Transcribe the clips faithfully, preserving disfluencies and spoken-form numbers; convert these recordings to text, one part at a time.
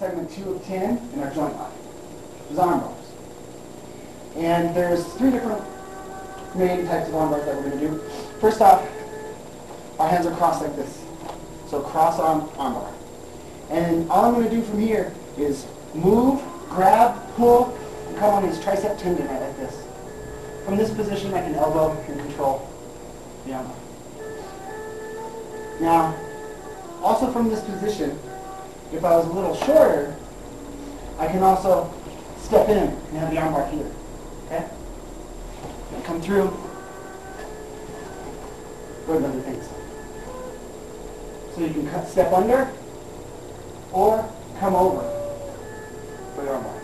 segment two of ten in our joint line. There's arm bars. And there's three different main types of arm bars that we're going to do. First off, our hands are crossed like this. So cross arm, arm bar. And all I'm going to do from here is move, grab, pull, and come on his tricep tendon right like this. From this position, I can elbow and control the arm bar. Now, also from this position, if I was a little shorter, I can also step in and have the arm bar here. Okay? And come through. Go to other things. So you can cut, step under or come over for the arm bar.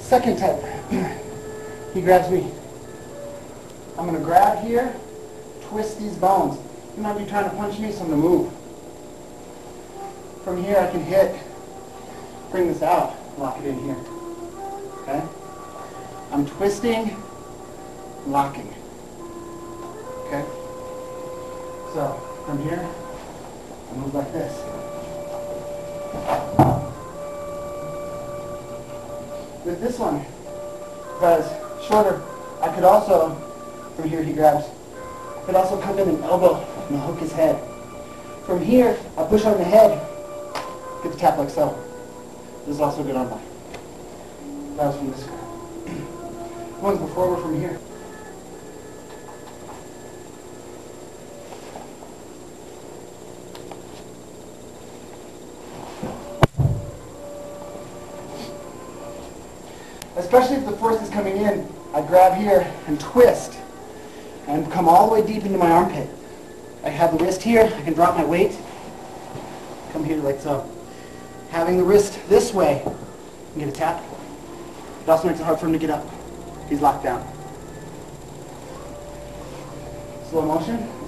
Second type, he grabs me. I'm going to grab here, twist these bones. He might be trying to punch me, so I'm going to move. From here I can hit, bring this out, lock it in here. Okay? I'm twisting, locking. Okay? So, from here, I move like this. With this one, if I was shorter, I could also, from here he grabs, I could also come in and elbow and hook his head. From here, I push on the head, get the tap like so. This is also good on mine. That was from this one. The ones before were from here. Especially if the force is coming in, I grab here and twist and come all the way deep into my armpit. I have the wrist here, I can drop my weight, come here like so. Having the wrist this way, I can get a tap. It also makes it hard for him to get up. He's locked down. Slow motion.